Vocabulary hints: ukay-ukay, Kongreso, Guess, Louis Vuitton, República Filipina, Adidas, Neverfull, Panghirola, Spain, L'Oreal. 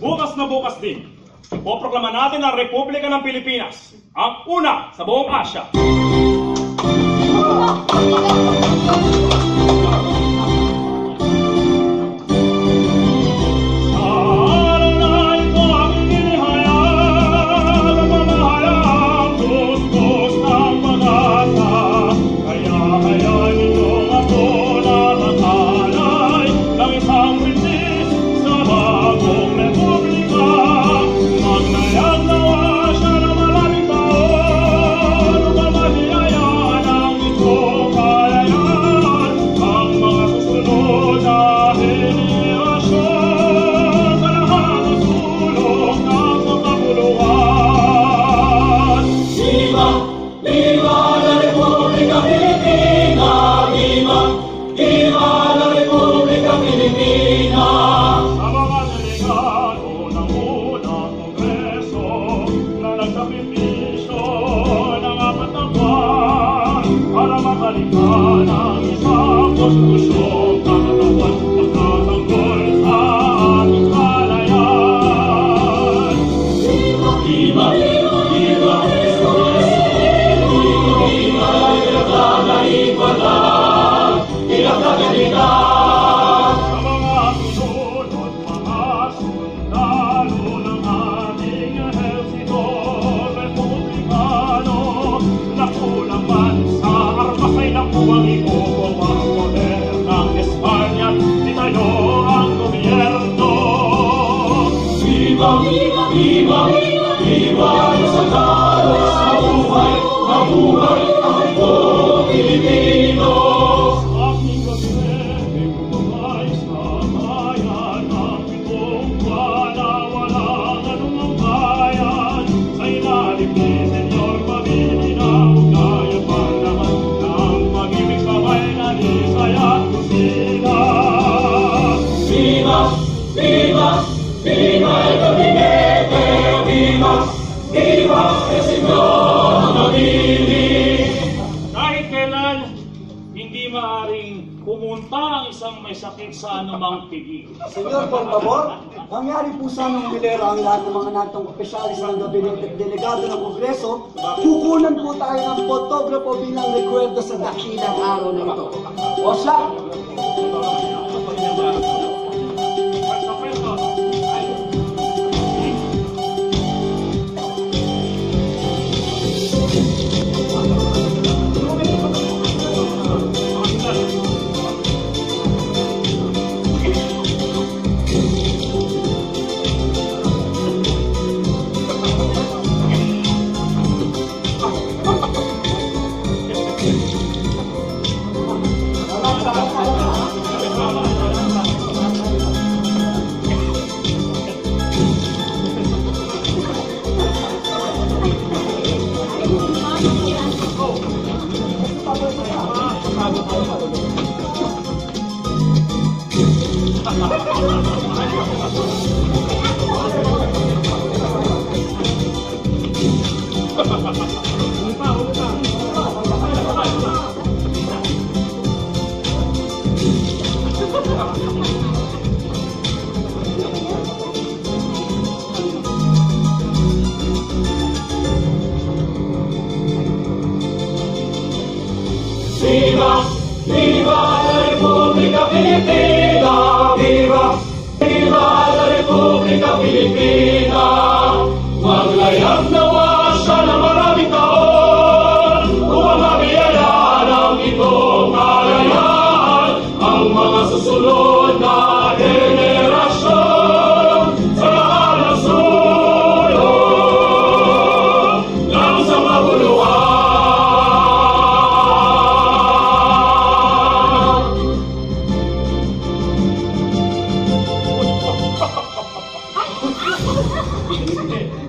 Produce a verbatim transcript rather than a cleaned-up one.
bukas na bukas din, poproklama natin ang Republika ng Pilipinas, ang una sa buong Asya. Senyor, por favor, mangyari po sanang hilera ang lahat ng mga natong opisyalis ng gabinete at delegado ng Kongreso. Kukunan po tayo ng photographo bilang recuerdo sa dakilang araw na ito. O siya! Thank you.